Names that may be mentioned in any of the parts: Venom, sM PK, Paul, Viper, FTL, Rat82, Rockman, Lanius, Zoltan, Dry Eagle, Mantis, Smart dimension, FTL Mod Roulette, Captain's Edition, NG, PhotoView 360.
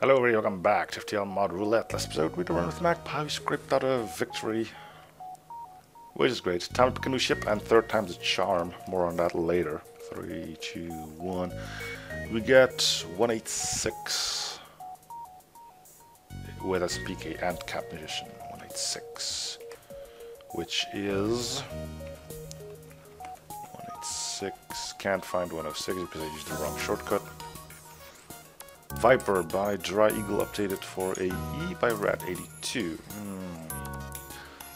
Hello everybody, welcome back to FTL Mod Roulette. Last episode we run with Magpie, we scraped out a victory, which is great. Time to pick a new ship, and third time's a charm. More on that later. 3, 2, 1. We get 186 with us PK and Captain's Edition. 186, which is 186. Can't find 106 because I used the wrong shortcut. Viper by Dry Eagle, updated for AE by Rat82.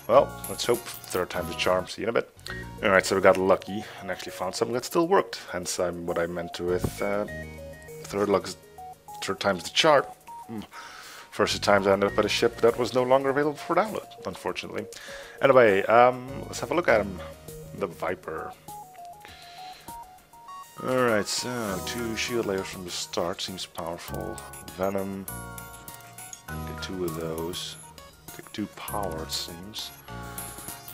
Well, let's hope third time's a charm. See you in a bit. Alright, so we got lucky and actually found something that still worked. Hence what I meant with third time's the charm. First times I ended up at a ship that was no longer available for download, unfortunately. Anyway, let's have a look at him. The Viper. Alright, so 2 shield layers from the start seems powerful. Venom, get 2 of those. Take 2 power, it seems.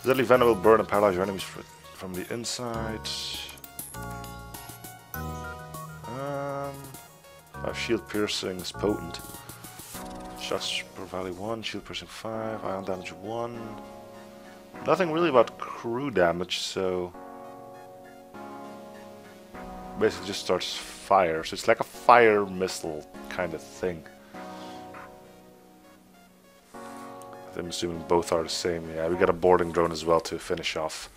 Deadly Venom will burn and paralyze your enemies from the inside. 5 shield piercing is potent. Shots per value 1, shield piercing 5, ion damage 1. Nothing really about crew damage, so basically just starts fire, so it's like a fire missile kind of thing. I'm assuming both are the same. Yeah, we got a boarding drone as well to finish off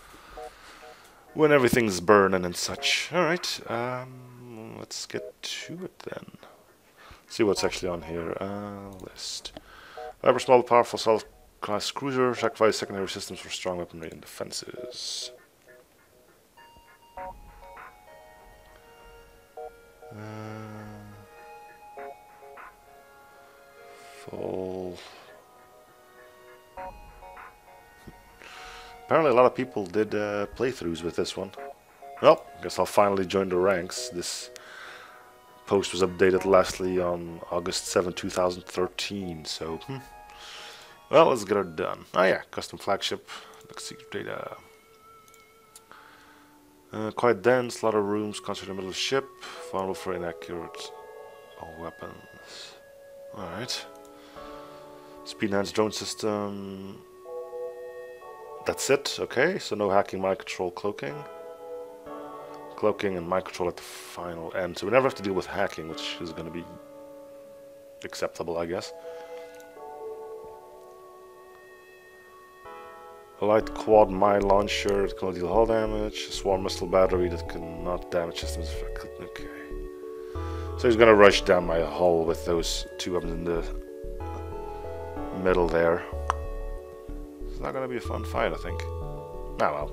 when everything's burning and such. Alright, let's get to it then. See what's actually on here. List. Viper, small, powerful, solid class cruiser, sacrifice secondary systems for strong weaponry and defenses. Full. Apparently a lot of people did playthroughs with this one. Well, I guess I'll finally join the ranks. This post was updated lastly on August 7, 2013, so well, let's get it done. Oh yeah, custom flagship, secret data. Quite dense, a lot of rooms, concert in the middle of the ship, vulnerable for inaccurate all weapons. Alright. Speed enhanced drone system. That's it, okay. So no hacking, mind control, cloaking. Cloaking and mind control at the final end. So we never have to deal with hacking, which is going to be acceptable, I guess. A light quad mine launcher that cannot deal hull damage. A swarm missile battery that cannot damage systems. Okay. So he's gonna rush down my hull with those 2 up in the middle there. It's not gonna be a fun fight, I think. Ah well.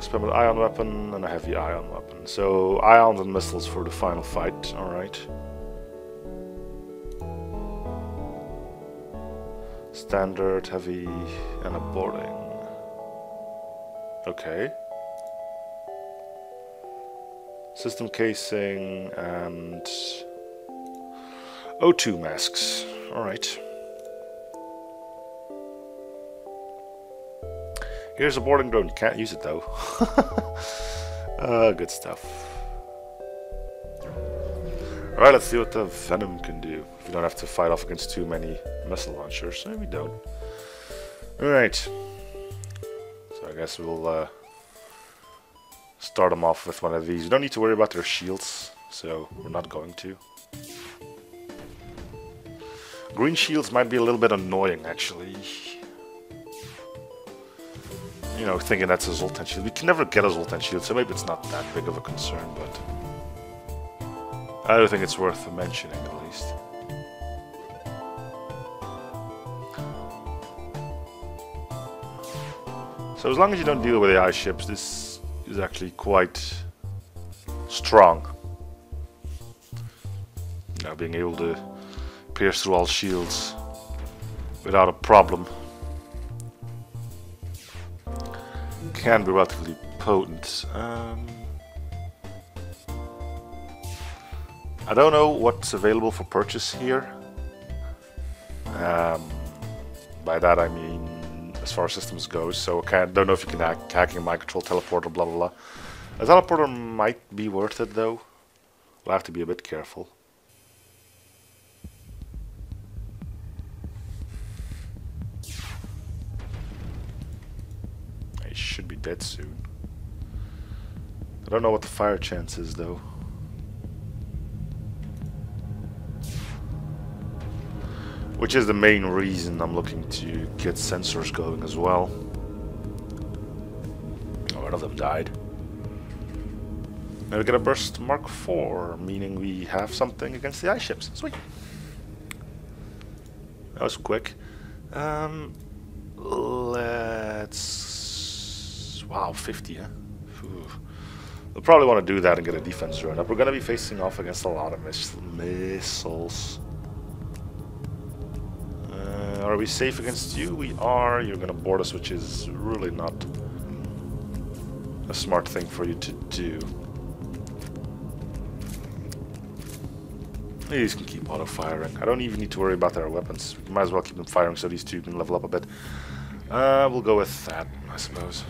Spam an ion weapon and a heavy ion weapon. So ions and missiles for the final fight. Alright. Standard, heavy, and a boarding. Okay. System casing and O2 masks. Alright. Here's a boarding drone. Can't use it though. Good stuff. Alright, let's see what the Venom can do. We don't have to fight off against too many missile launchers. Maybe we don't. Alright. So I guess we'll start them off with one of these. We don't need to worry about their shields, so we're not going to. Green shields might be a little bit annoying, actually. You know, thinking that's a Zoltan shield. We can never get a Zoltan shield, so maybe it's not that big of a concern, but I don't think it's worth mentioning, at least. So as long as you don't deal with AI ships, this is actually quite strong. You know, being able to pierce through all shields without a problem can be relatively potent. I don't know what's available for purchase here. By that I mean as far as systems goes, so I don't know if you can hack, hacking, mind control, teleporter, blah blah blah. A teleporter might be worth it though. We'll have to be a bit careful. I should be dead soon. I don't know what the fire chance is though. Which is the main reason I'm looking to get sensors going as well. Oh, one of them died. Now we get a burst Mark IV, meaning we have something against the ice ships. Sweet. That was quick. Let's... Wow, 50, huh? Ooh. We'll probably want to do that and get a defense run up. We're going to be facing off against a lot of missiles. Are we safe against you? We are. You're going to board us, which is really not a smart thing for you to do. These can keep auto-firing. I don't even need to worry about their weapons. We might as well keep them firing so these two can level up a bit. We'll go with that, I suppose.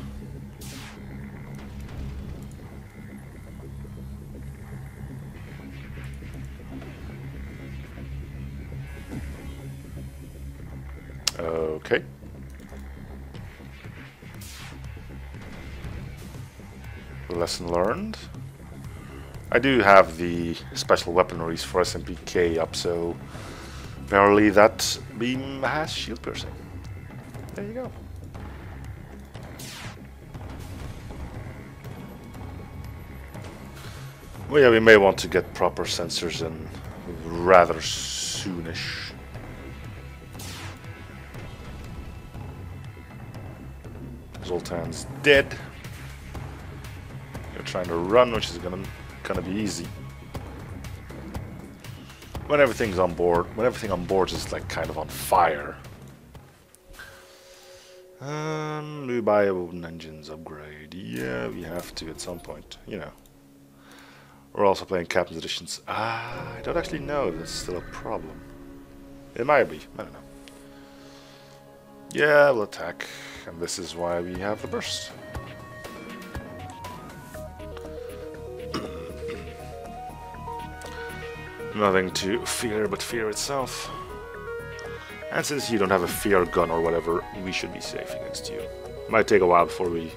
Okay. Lesson learned. I do have the special weaponries for SMPK up, so apparently that beam has shield piercing. There you go. Well, yeah, we may want to get proper sensors in rather soonish. Zoltan's dead. They're trying to run, which is gonna be easy. When everything's on board, when everything on board is like kind of on fire. New bio engines upgrade. Yeah, we have to at some point, you know. We're also playing Captain's Editions. I don't actually know if that's still a problem. It might be, I don't know. Yeah, we'll attack, and this is why we have the burst. Nothing to fear but fear itself. And since you don't have a fear gun or whatever, we should be safe against you. Might take a while before we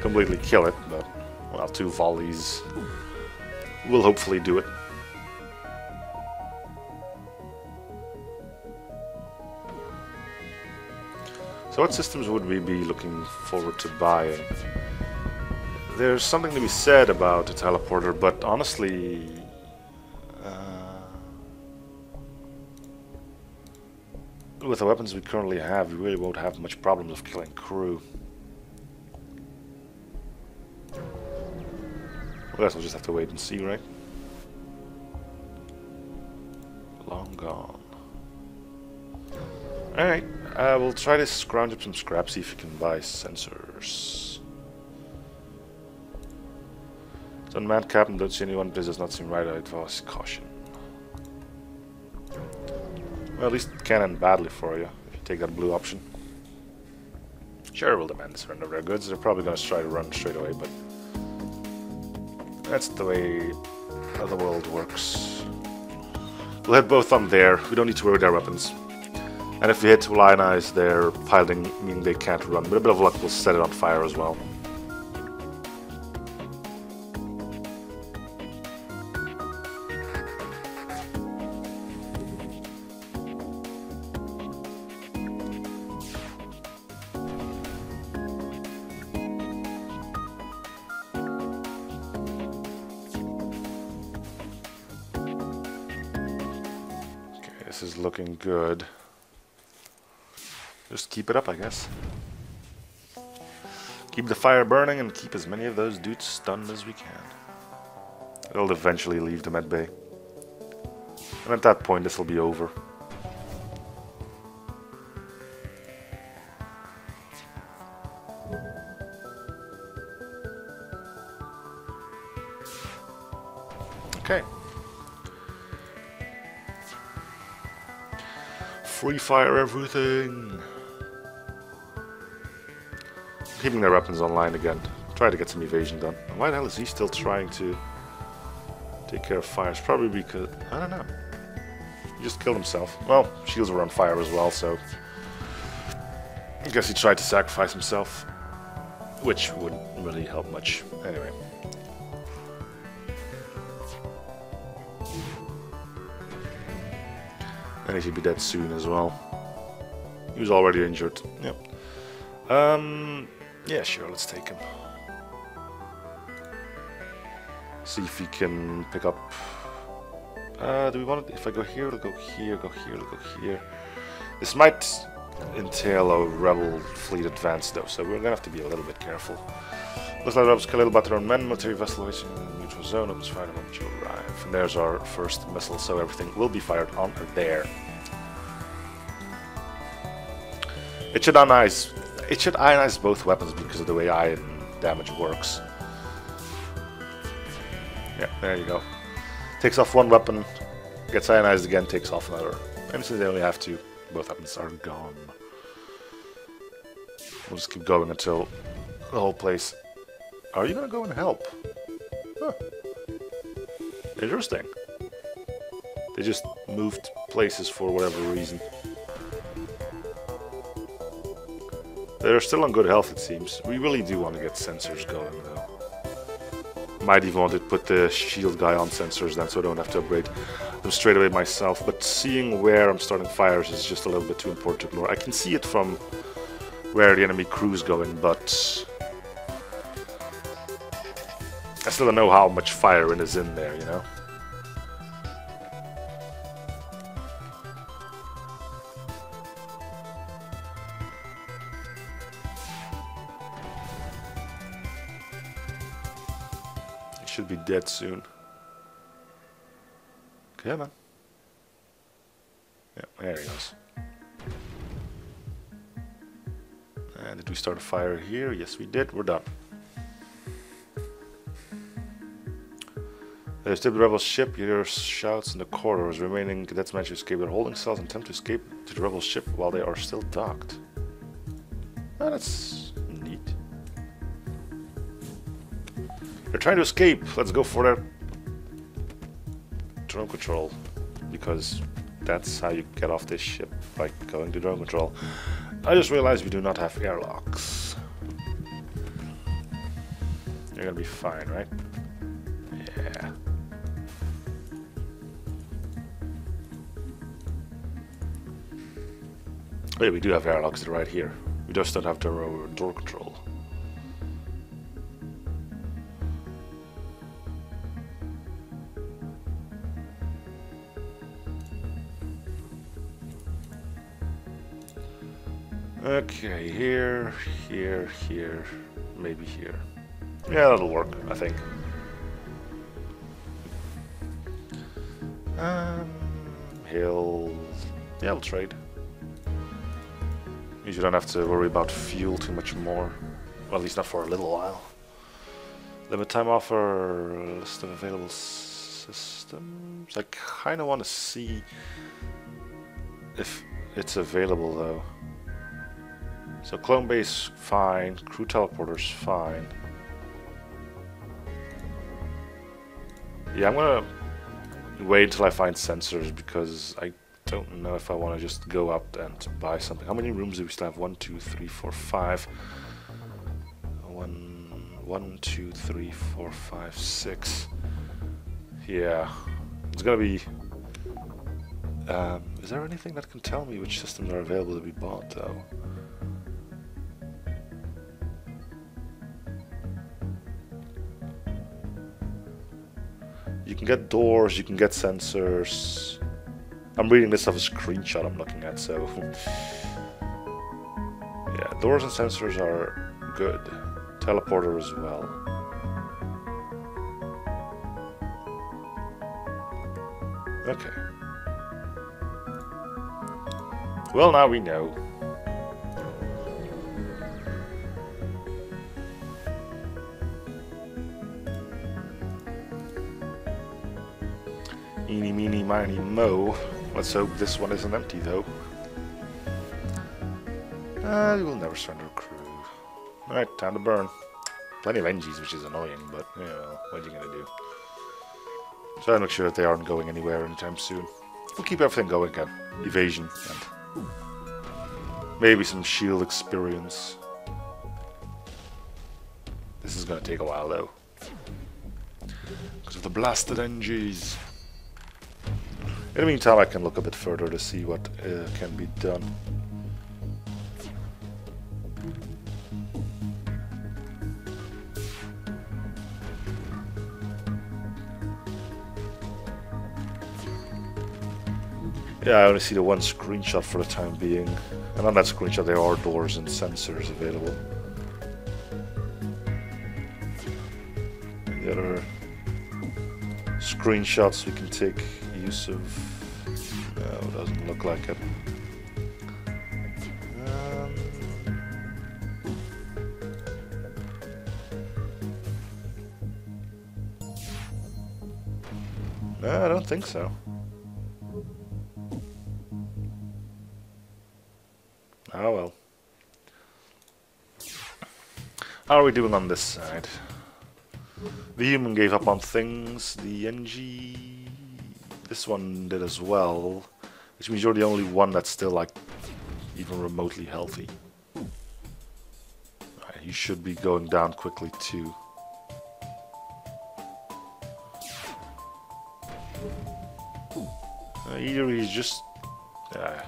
completely kill it, but, well, two volleys will hopefully do it. So what systems would we be looking forward to buying? There's something to be said about a teleporter, but honestly... with the weapons we currently have, we really won't have much problems of killing crew. I guess we'll just have to wait and see, right? Long gone. Alright, we'll try to scrounge up some scraps, see if we can buy sensors. So unmanned captain, don't see anyone, this does not seem right, I advise caution. Well, at least cannon badly for you, if you take that blue option. Sure, we'll demand the surrender of their goods, they're probably going to try to run straight away, but... that's the way the world works. We'll hit both on there, we don't need to worry their weapons. And if we hit Lanius, they're piling, meaning they can't run, but a bit of luck will set it on fire as well. Is looking good. Just keep it up, I guess. Keep the fire burning and keep as many of those dudes stunned as we can. It'll eventually leave them at bay. And at that point, this will be over. Okay. Free fire everything! Keeping their weapons online again. Try to get some evasion done. Why the hell is he still trying to take care of fires? Probably because... I don't know. He just killed himself. Well, shields were on fire as well, so... I guess he tried to sacrifice himself, which wouldn't really help much. Anyway. And he should be dead soon as well. He was already injured. Yep. Yeah, sure, let's take him. See if he can pick up... do we want it? If I go here, it'll go here, go here, it'll go here. This might entail a rebel fleet advance though, so we're gonna have to be a little bit careful. Looks like rebels kill a little battery on men, military vessel in the neutral zone, it was fired on to arrive. And there's our first missile, so everything will be fired on or there. It should ionize both weapons because of the way ion damage works. Yeah, there you go. Takes off one weapon, gets ionized again, takes off another. And since they only have two, both weapons are gone. We'll just keep going until the whole place... Are you gonna go and help? Huh. Interesting. They just moved places for whatever reason. They're still on good health, it seems. We really do want to get sensors going, though. Might even want to put the shield guy on sensors then, so I don't have to upgrade them straight away myself. But seeing where I'm starting fires is just a little bit too important to ignore. I can see it from where the enemy crew's going, but I still don't know how much firing is in there, you know? Should be dead soon. Okay, man. Yeah, there he goes. And did we start a fire here? Yes, we did. We're done. There's still the rebel ship. You hear shouts in the corridors. Remaining cadets manage to escape their holding cells and attempt to escape to the rebel ship while they are still docked. Oh, that's neat. They're trying to escape. Let's go for their drone control, because that's how you get off this ship, by going to drone control. I just realized we do not have airlocks. You're gonna be fine, right? Yeah. Wait, we do have airlocks right here. We just don't have door control. Okay, here, here, here, maybe here. Yeah, that'll work, I think. He'll... yeah, we'll trade. You don't have to worry about fuel too much more. Well, at least not for a little while. Limit time offer, list of available systems. I kinda wanna see if it's available though. So clone base, fine. Crew teleporters, fine. Yeah, I'm gonna wait until I find sensors because I don't know if I want to just go up and buy something. How many rooms do we still have? 1, 2, 3, 4, 5. 1, 2, 3, 4, 5, 6. Yeah, it's gonna be... is there anything that can tell me which systems are available to be bought though? You can get doors, you can get sensors. I'm reading this off a screenshot I'm looking at, so... yeah, doors and sensors are good. Teleporter as well. Okay. Well, now we know. Eeny, meeny, miny, mo. Let's hope this one isn't empty, though. We will never surrender crew. Alright, time to burn. Plenty of NGs, which is annoying, but, you know, what are you gonna do? Try to make sure that they aren't going anywhere anytime soon. We'll keep everything going again. Evasion and Maybe some shield experience. This is gonna take a while though, because of the blasted NGs. In the meantime, I can look a bit further to see what can be done. Yeah, I only see the one screenshot for the time being, and on that screenshot there are doors and sensors available. The other screenshots we can take use of, no, doesn't look like it. No, I don't think so. Ah well. How are we doing on this side? The human gave up on things, the NG... this one did as well, which means you're the only one that's still, like, even remotely healthy. Right, you should be going down quickly too. Either he's just... okay.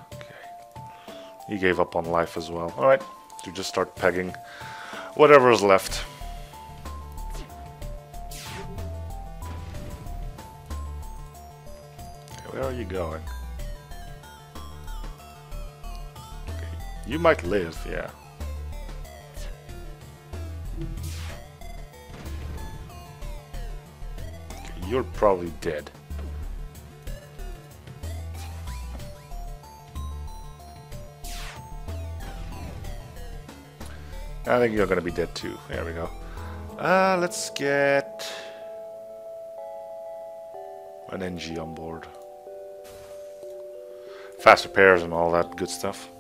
He gave up on life as well. Alright, you just start pegging whatever is left. Where are you going? Okay. You might live, yeah. Okay, you're probably dead. I think you're gonna be dead too. There we go. Let's get an NG on board. Fast repairs and all that good stuff.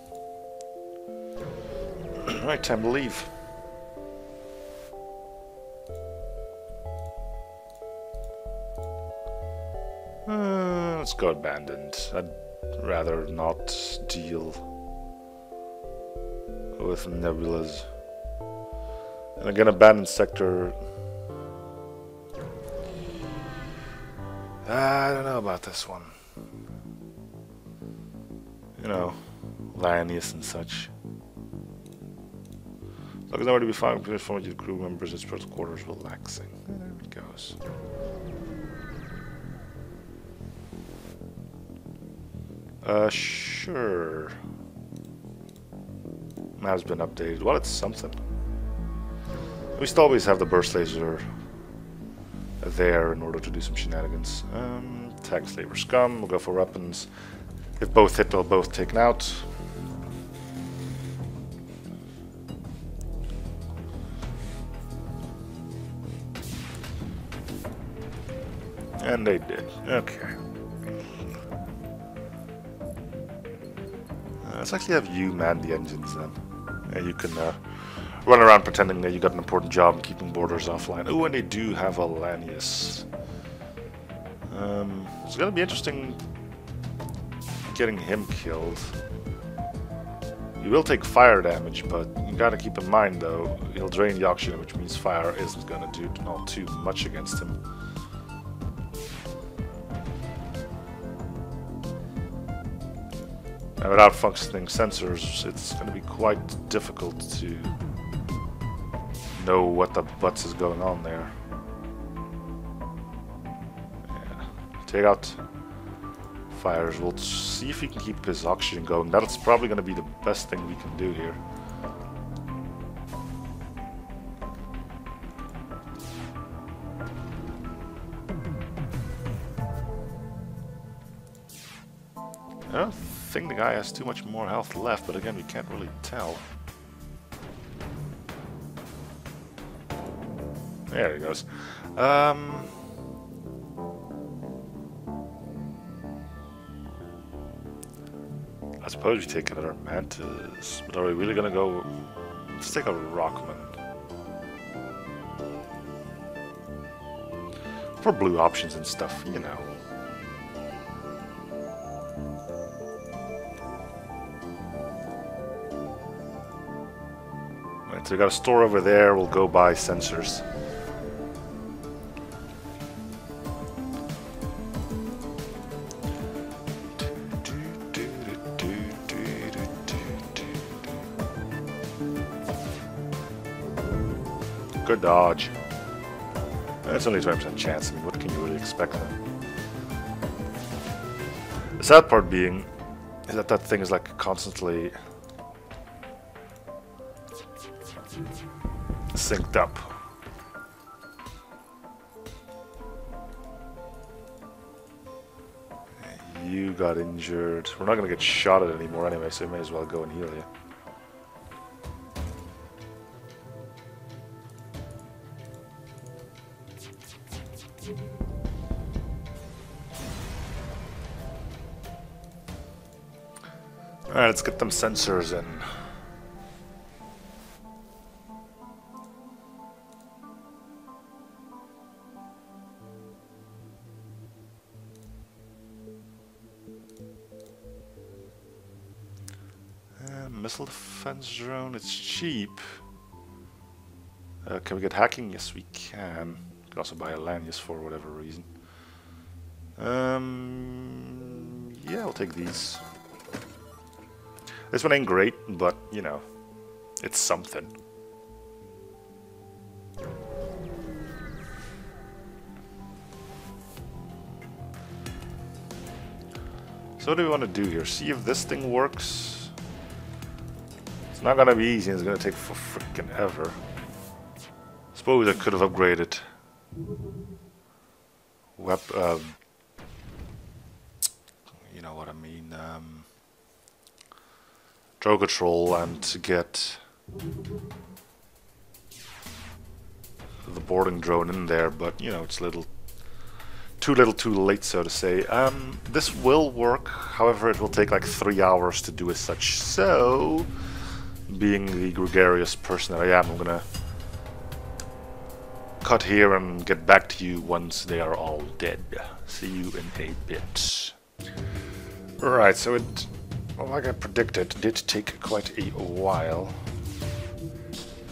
Right, time to leave. Let's go abandoned. I'd rather not deal with nebulas. And again, abandoned sector. I don't know about this one. You know, Lanius and such. Look, it's already be found for your crew members as first quarters relaxing. There it goes. Sure. Map's been updated. Well, it's something. We still always have the burst laser there in order to do some shenanigans. Tag slaver scum. We'll go for weapons. If both hit, they'll both taken out. And they did. Okay. Let's actually have you man the engines then. And you can run around pretending that you got an important job and keeping borders offline. Oh, and they do have a Lanius. It's gonna be interesting getting him killed. You will take fire damage, but you gotta keep in mind though, he'll drain the oxygen, which means fire isn't gonna do not too much against him. And without functioning sensors, it's gonna be quite difficult to know what the butts is going on there. Yeah. Take out fires. We'll see if we can keep his oxygen going. That's probably going to be the best thing we can do here. I don't think the guy has too much more health left, but again, we can't really tell. There he goes. I suppose we take another Mantis, but are we really gonna go? Let's take a Rockman. For blue options and stuff, you know. Alright, so we got a store over there, we'll go buy sensors. Good dodge. That's only a 20% chance, I mean, what can you really expect then? The sad part being is that that thing is like constantly synced up. You got injured. We're not going to get shot at anymore anyway, so we may as well go and heal you. Alright, let's get them sensors in. Missile defense drone, it's cheap. Can we get hacking? Yes, we can. We can also buy a Lanius for whatever reason. Yeah, we'll take these. This one ain't great, but, you know, it's something. So what do we want to do here? See if this thing works. It's not going to be easy, and it's going to take for freaking ever. Suppose I could have upgraded you know what I mean, Drone control and to get the boarding drone in there, but you know it's little too late, so to say. This will work, however it will take like 3 hours to do as such, so being the gregarious person that I am, I'm gonna cut here and get back to you once they are all dead. See you in a bit. Right, so it, well, like I predicted, it did take quite a while.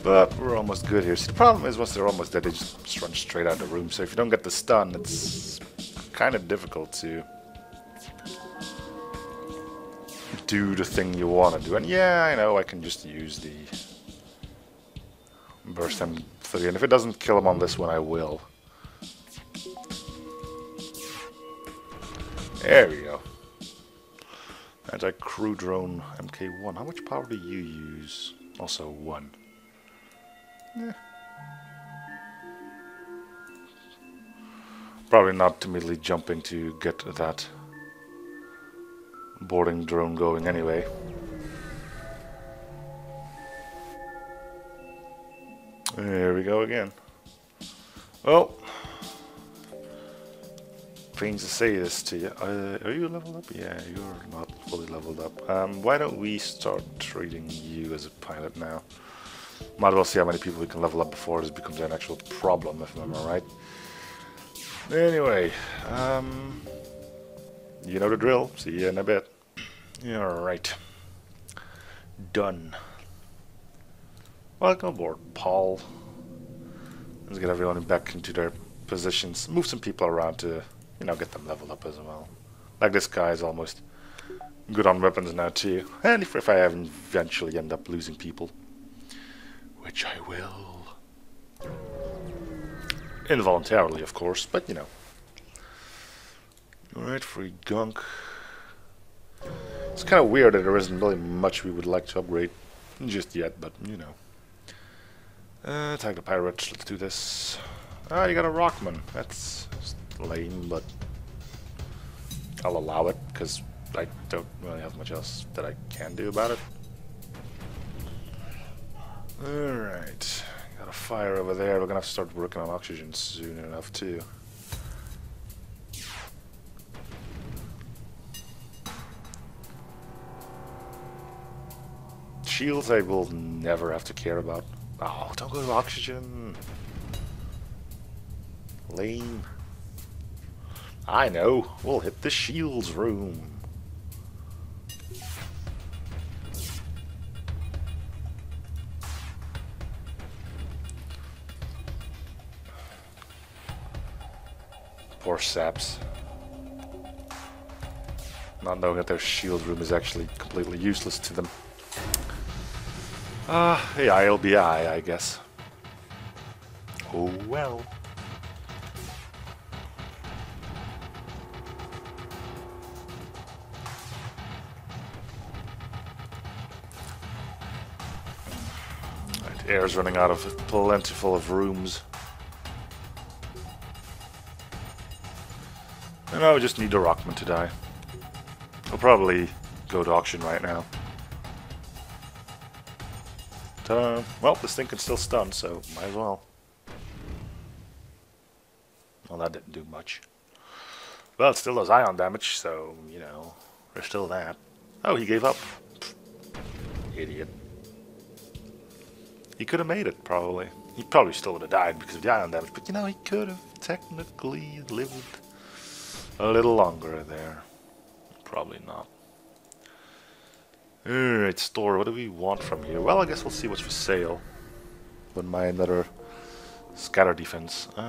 But we're almost good here. See, the problem is once they're almost dead, they just run straight out of the room. So if you don't get the stun, it's kind of difficult to do the thing you want to do. And yeah, I know, I can just use the burst M3. And if it doesn't kill him on this one, I will. There we go. Anti-crew drone MK1. How much power do you use? Also one. Eh. Probably not immediately jumping to get that boarding drone going anyway. There we go again. Well, pains to say this to you. Are you leveled up? Yeah, you're not fully leveled up. Why don't we start treating you as a pilot now? Might as well see how many people we can level up before this becomes an actual problem, if I'm alright. Anyway, you know the drill. See you in a bit. Alright. Done. Welcome aboard, Paul. Let's get everyone back into their positions. Move some people around to, you know, get them leveled up as well. Like this guy is almost good on weapons now too. And if I eventually end up losing people, which I will, involuntarily of course, but you know. All right, free gunk. It's kind of weird that there isn't really much we would like to upgrade just yet, but you know. Attack the pirates. Let's do this. Ah, you got a Rockman. That's lame, but I'll allow it because I don't really have much else that I can do about it. Alright, got a fire over there. We're gonna have to start working on oxygen soon enough too. Shields I will never have to care about. Oh, don't go to oxygen. Lame. I know, we'll hit the shields room. forceps. Not knowing that their shield room is actually completely useless to them. Yeah, it'll be I guess. Oh well. Right, air's running out of plentiful of rooms. And I would just need the Rockman to die. I'll probably go to auction right now. Ta-da. Well, this thing can still stun, so might as well. Well, that didn't do much. Well, it still does ion damage, so, you know, there's still that. Oh, he gave up. Idiot. He could have made it, probably. He probably still would have died because of the ion damage, but, you know, he could have technically lived a little longer there. Probably not. Alright, store, what do we want from here? Well, I guess we'll see what's for sale. Wouldn't mind another scatter defense. You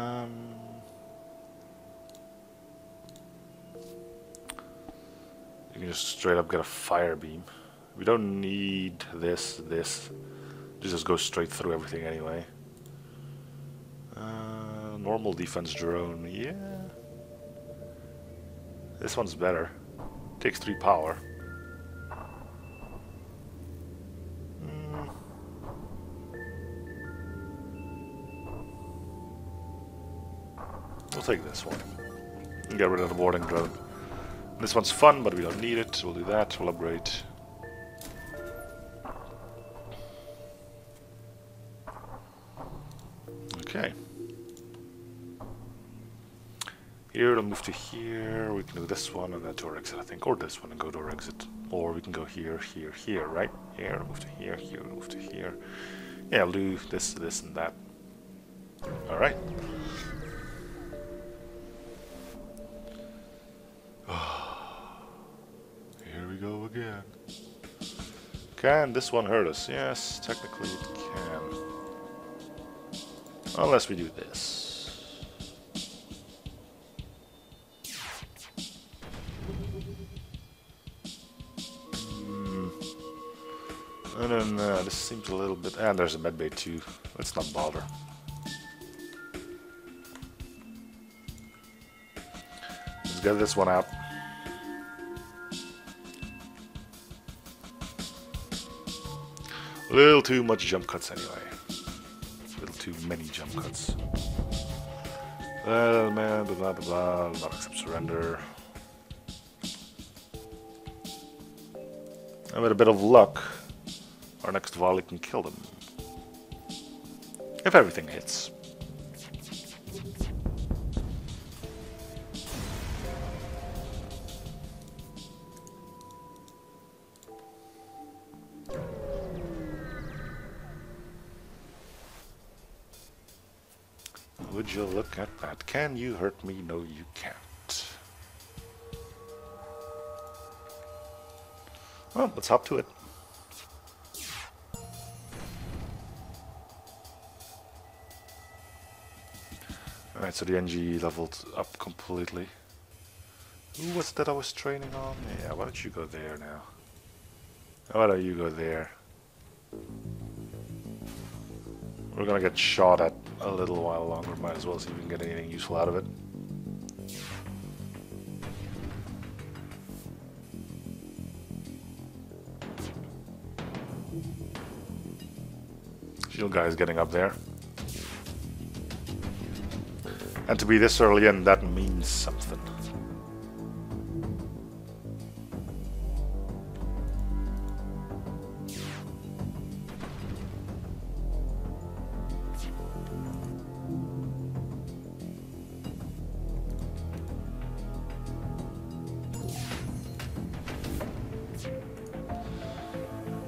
can just straight up get a fire beam. We don't need this. Just go straight through everything anyway. Normal defense drone, yeah. This one's better. Takes 3 power. Mm. We'll take this one. Get rid of the boarding drone. This one's fun, but we don't need it. We'll do that. We'll upgrade. Okay. Here, it'll move to here, we can do this one and then door exit, I think, or this one and go door exit. Or we can go here, here, here, right? Here, move to here, here, move to here. Yeah, I'll do this, this, and that. Alright. Here we go again. Can this one hurt us? Yes, technically it can. Unless we do this. And then this seems a little bit... And there's a medbay too. Let's not bother. Let's get this one out. A little too much jump cuts anyway. A little too many jump cuts. Well, man, blah, blah, blah, blah. Not accept surrender. And with a bit of luck, our next volley can kill them. If everything hits. Would you look at that? Can you hurt me? No, you can't. Well, let's hop to it. Alright, so the NG leveled up completely. Who was that I was training on? Yeah, why don't you go there now? Why don't you go there? We're gonna get shot at a little while longer. Might as well see if we can get anything useful out of it. Shield guy's getting up there. And to be this early in, that means something.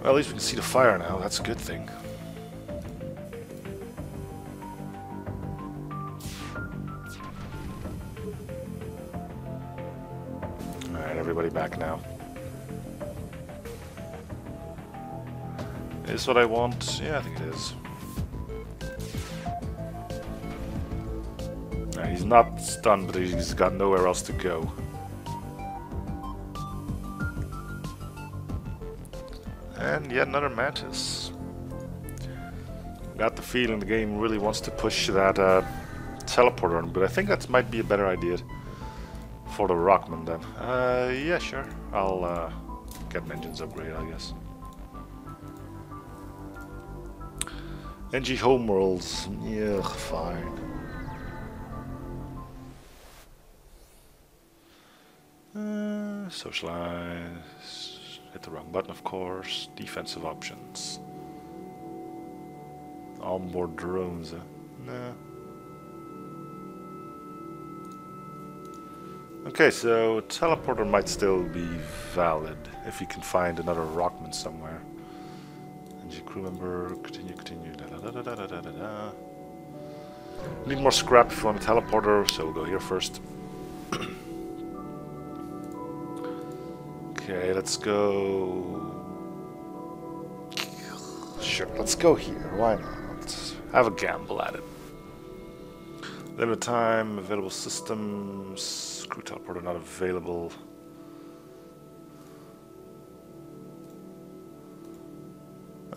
Well, at least we can see the fire now, that's a good thing. Back now. Is this what I want? Yeah, I think it is. He's not stunned, but he's got nowhere else to go. And yet another Mantis. Got the feeling the game really wants to push that teleporter on, but I think that might be a better idea for the Rockman then. Yeah, sure. I'll get my engines upgraded, I guess. NG homeworlds. Yeah, fine. Socialize. Hit the wrong button, of course. Defensive options. Onboard drones. Nah. Okay, so teleporter might still be valid if you can find another Rockman somewhere. NG crew member, continue. Da. Need more scrap if you want a teleporter, so we'll go here first. Okay, let's go. Sure, let's go here. Why not? Have a gamble at it. Limited time, available systems, screw teleporter not available.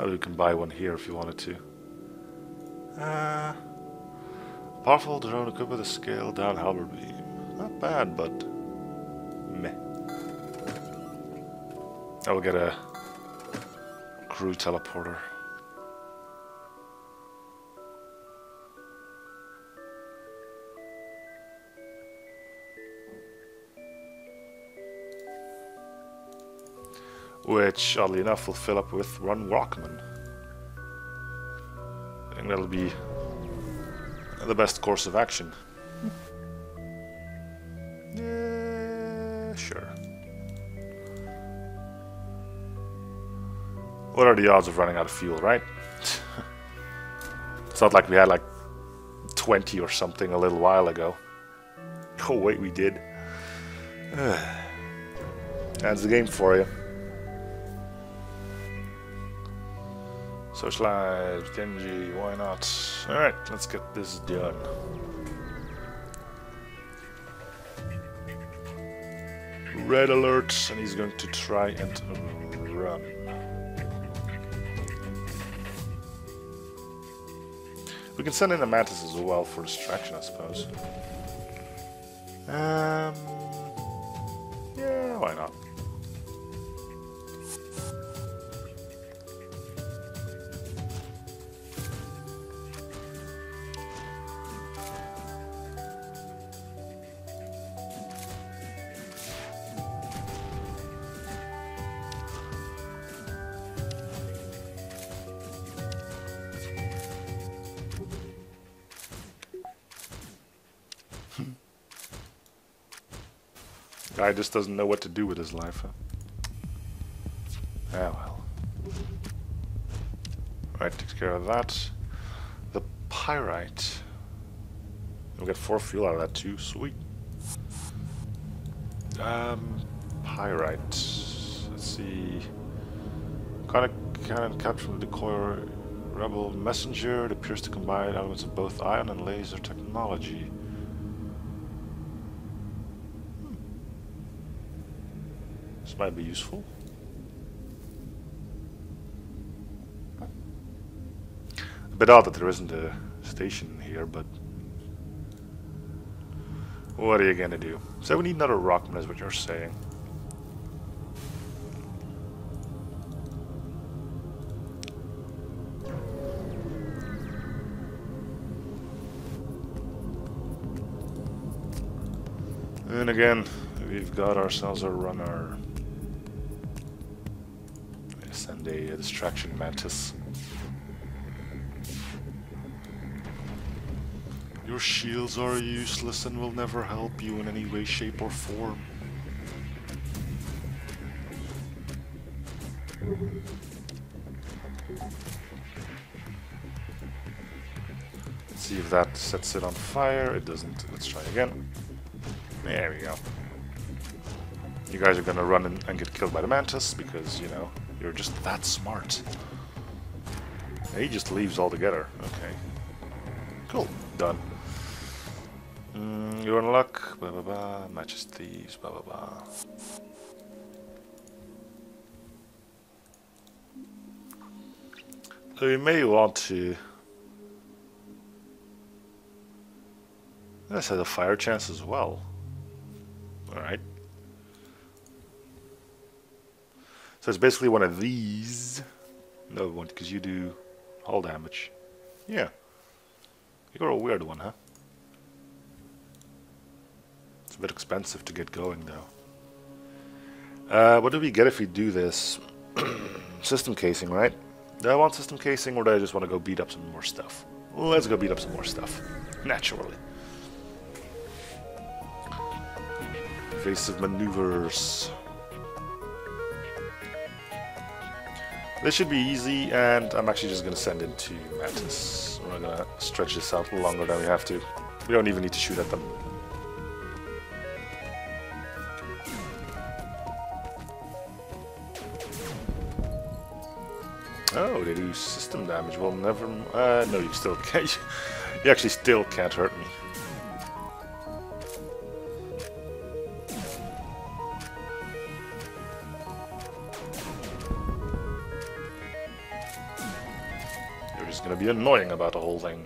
Oh, you can buy one here if you wanted to. Powerful drone equipped with a scale down halberd beam. Not bad, but meh. I will get a crew teleporter. Which, oddly enough, will fill up with one Rockman. I think that'll be the best course of action. Yeah, sure. What are the odds of running out of fuel, right? It's not like we had like 20 or something a little while ago. Oh wait, we did. That's the game for you. Socialize, Genji, why not? Alright, let's get this done. Red alert, and he's going to try and run. We can send in a Mantis as well for distraction, I suppose. Yeah, why not? Guy just doesn't know what to do with his life, huh? Ah, well. Alright, takes care of that. The pyrite. We'll get 4 fuel out of that too, sweet. Pyrite. Let's see. Conic cannon captured with the decoy rebel messenger. It appears to combine elements of both ion and laser technology. Might be useful. A bit odd that there isn't a station here, but what are you gonna do? So we need another Rockman is what you're saying. And again, we've got ourselves a runner. And a distraction Mantis. Your shields are useless and will never help you in any way, shape, or form. Let's see if that sets it on fire. It doesn't. Let's try again. There we go. You guys are gonna run and get killed by the Mantis because, you know, you're just that smart. He just leaves altogether. Okay. Cool. Done. You're in luck, blah blah blah, matches thieves, blah blah blah. So you may want to... This has a fire chance as well. Alright. So it's basically one of these. No one, because you do hull damage. Yeah. You're a weird one, huh? It's a bit expensive to get going, though. What do we get if we do this? System casing, right? Do I want system casing, or do I just want to go beat up some more stuff? Let's go beat up some more stuff. Naturally. Evasive maneuvers. This should be easy, and I'm actually just going to send into Mantis. We're going to stretch this out longer than we have to. We don't even need to shoot at them. Oh, they do system damage. Well, never... no, you still can't... You actually still can't hurt me. Gonna be annoying about the whole thing.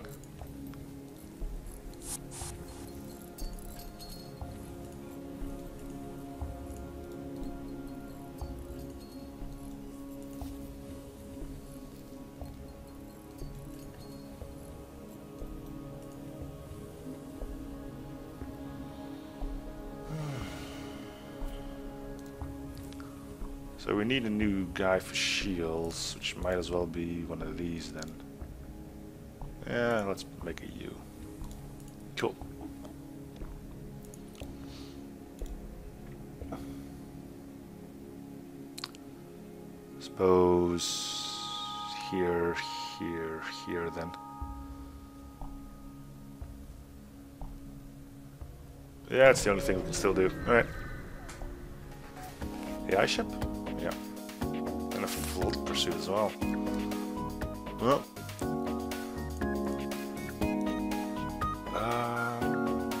So we need a new guy for shields, which might as well be one of these then. Yeah, let's make it you. Cool. Suppose here, here, here then. Yeah, it's the only thing we can still do. Alright. The ice ship? Yeah. And a float pursuit as well. Well.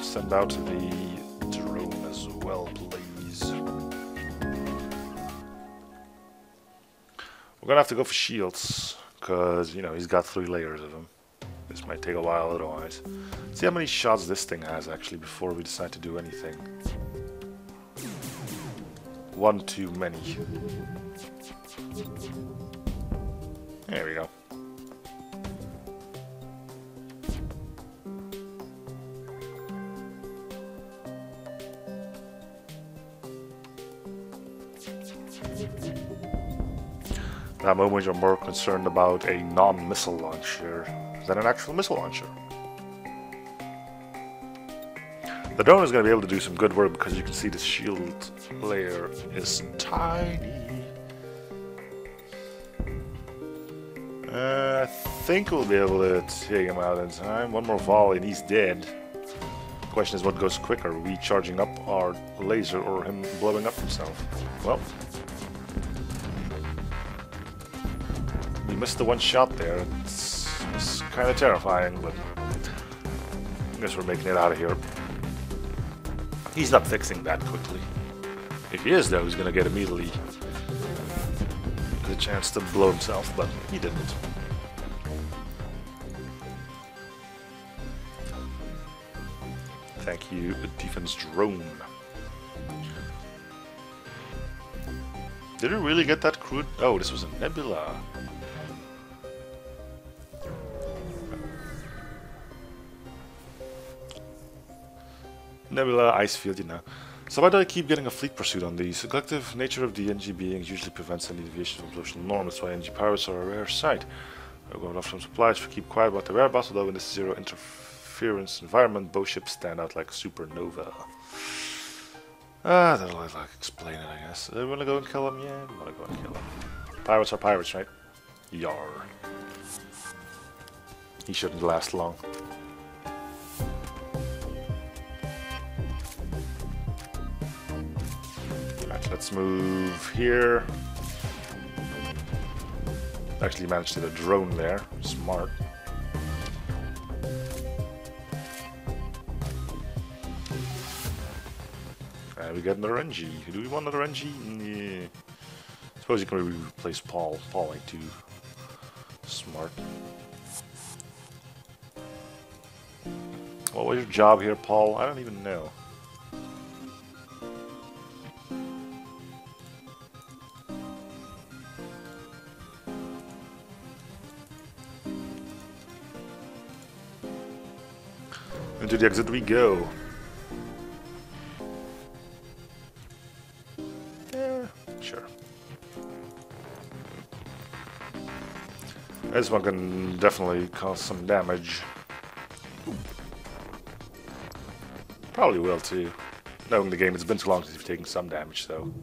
Send out the drone as well, please. We're gonna have to go for shields, because, you know, he's got 3 layers of them. This might take a while otherwise. Let's see how many shots this thing has, actually, before we decide to do anything. One too many. There we go. That moment you're more concerned about a non-missile launcher than an actual missile launcher. The drone is going to be able to do some good work because you can see the shield layer is tiny. I think we'll be able to take him out in time. One more volley and he's dead. The question is what goes quicker, we charging up our laser or him blowing up himself? Well. Missed the one shot there. It's kind of terrifying, but I guess we're making it out of here. He's not fixing that quickly. If he is, though, he's gonna get immediately the chance to blow himself, but he didn't. Thank you, defense drone. Did we really get that crude? Oh, this was a nebula. Nebula, ice field, you know. So why do I keep getting a fleet pursuit on these? The collective nature of the NG beings usually prevents any deviation from social norm. That's why NG pirates are a rare sight. We're going off some supplies to keep quiet about the whereabouts, although in this zero interference environment, both ships stand out like supernova. Ah, that'll like explain it, I guess. We wanna go and kill them? Yeah, we wanna go and kill them. Pirates are pirates, right? Yar. He shouldn't last long. Let's move here. Actually managed to get a drone there. Smart. get another NG. Do we want another NG? Yeah. I suppose you can replace Paul. Paul ain't too smart. What was your job here, Paul? I don't even know. Into the exit we go. Yeah, sure. This one can definitely cause some damage. Probably will too. Knowing the game, it's been too long since you've taken some damage, so.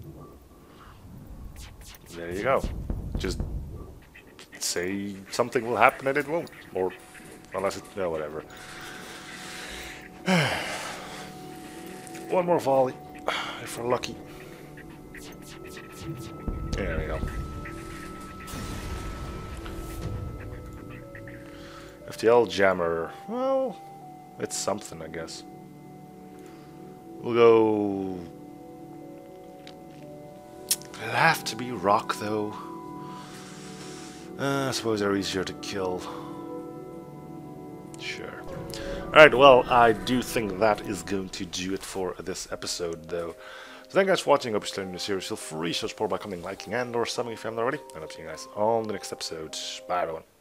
There you go. Just say something will happen and it won't. Or, unless it, no, whatever. One more volley, if we're lucky. There we go. FTL jammer. Well, it's something, I guess. We'll go... It'll have to be rock, though. I suppose they're easier to kill. Sure. Alright, well, I do think that is going to do it for this episode, though. So thank you guys for watching. I hope you're enjoying the series. Feel free to support by commenting, liking, and or subbing if you haven't already. And I'll see you guys on the next episode. Bye, everyone.